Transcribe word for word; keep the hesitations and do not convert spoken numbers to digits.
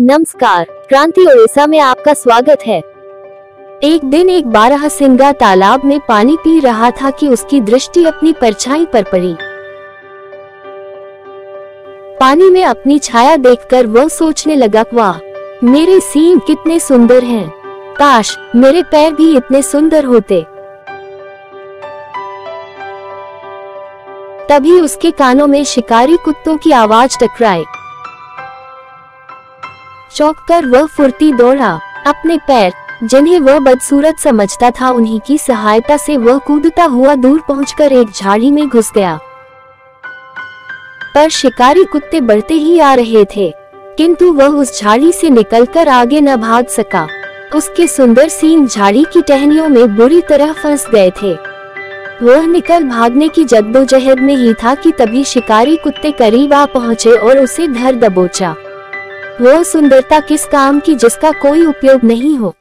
नमस्कार, क्रांति ओडिशा में आपका स्वागत है। एक दिन एक बारहसिंगा तालाब में पानी पी रहा था कि उसकी दृष्टि अपनी परछाई पर पड़ी। पानी में अपनी छाया देखकर वह सोचने लगा, वाह, मेरे सींग कितने सुंदर हैं। काश मेरे पैर भी इतने सुंदर होते। तभी उसके कानों में शिकारी कुत्तों की आवाज टकराई। चौंककर वह फुर्ती दौड़ा। अपने पैर, जिन्हें वह बदसूरत समझता था, उन्हीं की सहायता से वह कूदता हुआ दूर पहुंचकर एक झाड़ी में घुस गया। पर शिकारी कुत्ते बढ़ते ही आ रहे थे, किंतु वह उस झाड़ी से निकलकर आगे न भाग सका। उसके सुंदर सींग झाड़ी की टहनियों में बुरी तरह फंस गए थे। वह निकल भागने की जद्दोजहद में ही था कि तभी शिकारी कुत्ते करीब आ पहुंचे और उसे धर दबोचा। वह सुंदरता किस काम की जिसका कोई उपयोग नहीं हो।